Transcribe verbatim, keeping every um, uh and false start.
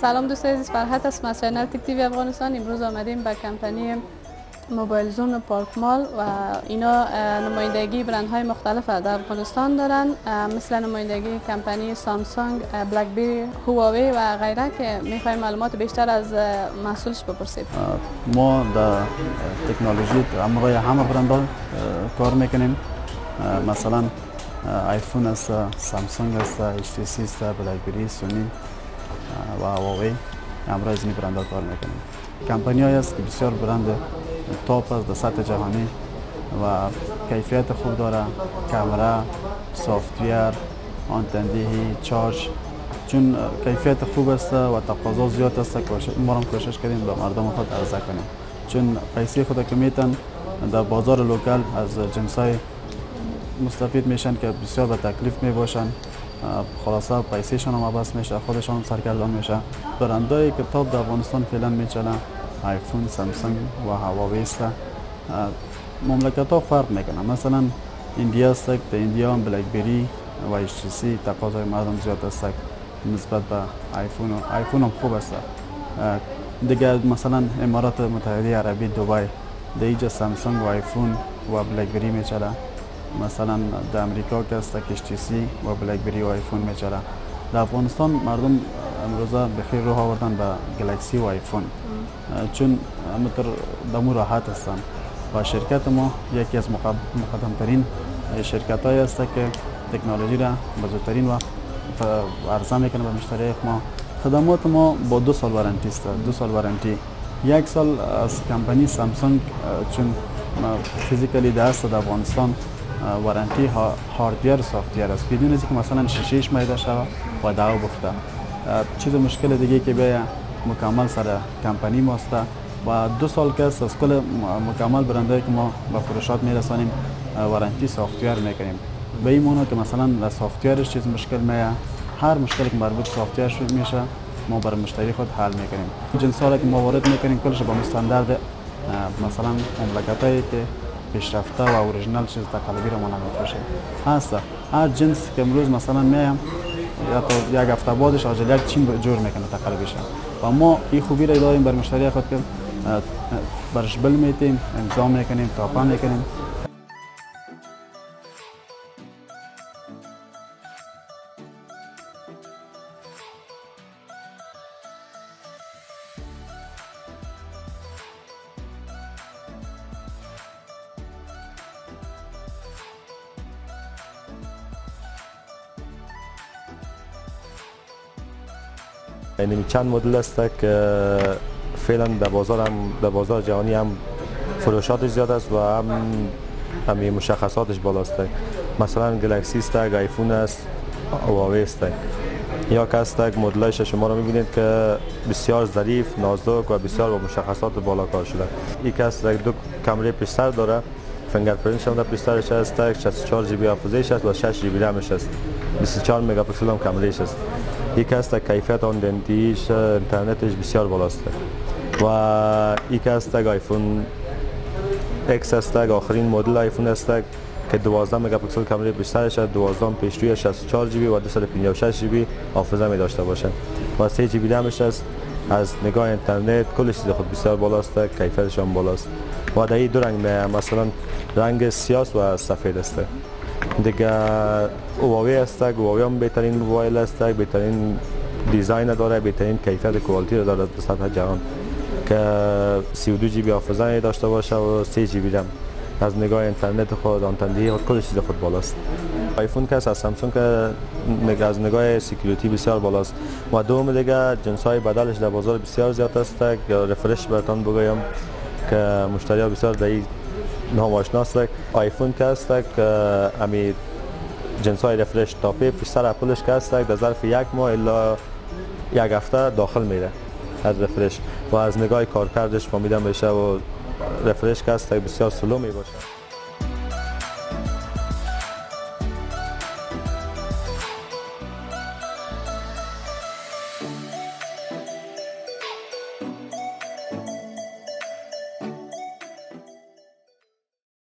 سلام دوستان عزیز، فرحت هستم از چینل تک تیوی افغانستان. امروز آمدیم به کمپانی موبایل زون پارک مال و اینا نمایندگی برندهای مختلف در افغانستان دارن، مثل نمایندگی کمپانی سامسونگ، بلک بری، هواوی و غیره که میخوایم معلومات بیشتر از محصولش بپرسید. ما در تکنولوژی همراه همه برندها کار میکنیم، مثلا آیفون است، سامسونگ است، اچ تی سی است، بلک بری، سونی و هواوی همراه این برندها کار میکنیم. کمپانی هایی است که بسیار برند تاپ است در سطح جهانی و کیفیت خوب داره، کامرا، سافتویر، آنتندهی، چارج. چون کیفیت خوب است و تقاضا زیاد است، ما هم کوشش کردیم به مردم خود عرضه کنیم، چون پیسه خود که میتن در بازار لوکال از جنس های مستفید میشن که بسیار به تکلیف میباشن، خلاصه پیسهشان هم عباس میشه، خودشان هم سرگردان میشه. برندهایی که تاپ در افغانستان فعلا میچنن آیفون، سامسونگ و هواوی است. مملکت ها فرق میکنه، مثلا اندیا است، در اندیا هم بلک بری و اچ تی سی تقاضای مردم زیاد است نسبت به آیفون. آیفون هم خوب است دیگه، مثلا امارات متحده عربی، دبی، در اینجا سامسونگ و آیفون و بلک بری میچله. مثلا در امریکا که است اچ تی سی و بلک بری و آیفون میچله. در افغانستان مردم امروزه بخیر روح آوردن به گلکسی و آیفون، چون متر دمو راحت هستن و شرکت ما یکی از مقدمترین شرکت های است که تکنولوژی را به زودترین وقت عرضه میکنه به مشتری ما. خدمات ما با دو سال وارنتی است، دو سال وارنتی، یک سال از کمپانی سامسونگ، چون فیزیکلی در است در افغانستان وارنتی ها هاردویر سافتویر است، بدون اینکه مثلا شیشهش میده شود و داو بفته. چیز مشکل دیگه که بیا مکمل سر کمپانی ماست و دو سال که است از کل مکمل برندهایی که ما به فروشات میرسانیم وارنتی سافتویر میکنیم، به این معنی که مثلا سافتویرش چیز مشکل میه، هر مشکلی که مربوط سافتویر شد میشه ما بر مشتری خود حل میکنیم. جنس هایی که ما وارد میکنیم کلش با مستندرد مثلا مملکت هایی که پیشرفته و اوریجینال چیز تقلبی رو ما نمیفروشیم هست. هر جنس که امروز مثلا میام یا یک هفته بعدش عاجل یک چین جور میکنه تقلبیش، و ما این خوبی را داریم بر مشتری خود که برش بل میتیم، امضا میکنیم، تاپا میکنیم. یعنی چند مدل است که فعلا در بازار هم در بازار جهانی هم فروشاتش زیاد است و هم همین مشخصاتش بالاست. مثلا گلکسی است، آیفون است، هواوی است. یا کاستگ مدلش شما رو می‌بینید که بسیار ظریف، نازک و بسیار با مشخصات بالا کار شده. یک است دو کامره پیش سر داره، فینگرپرینت هم در پیش سرش است، شصت و چهار جی بی حافظه‌اش است و شش جی بی رمش است. بیست و چهار مگاپیکسل هم کامره‌اش است. یک است کیفیت آن دندیش اینترنتش بسیار بالاست و یک است آیفون اکس است، آخرین مدل آیفون است که دوازده مگاپیکسل کامره بیشترش است، دوازده پیشروی شصت و چهار جی بی و دویست و پنجاه و شش جی بی حافظه می داشته باشند و سه جی بی رمش است. از نگاه اینترنت کل چیز خود بسیار بالاست، کیفیتش هم بالاست و در این دو رنگ می، مثلا رنگ سیاه و سفید است. دیگه هواوی است، هواوی هم بهترین موبایل است، بهترین دیزاین داره، بهترین کیفیت کوالیتی را داره در سطح جهان که سی و دو جی بی حافظه داشته باشه و سه جی بی رم. از نگاه اینترنت خود، آنتندهی خود، کل چیز خود بالاست. آیفون که از سامسونگ که از نگاه سکیوریتی بسیار بالاست و دوم دیگه جنس های بدلش در بازار بسیار زیاد است. رفرش براتون بگویم که مشتری ها بسیار در این نام آشنا است. آیفون که است امی جنس های رفرش تاپی پیشتر اپلش که است در ظرف یک ماه الا یک هفته داخل میره از رفرش و از نگاه کارکردش فهمیده میشه و رفرش که است بسیار سلو میباشه.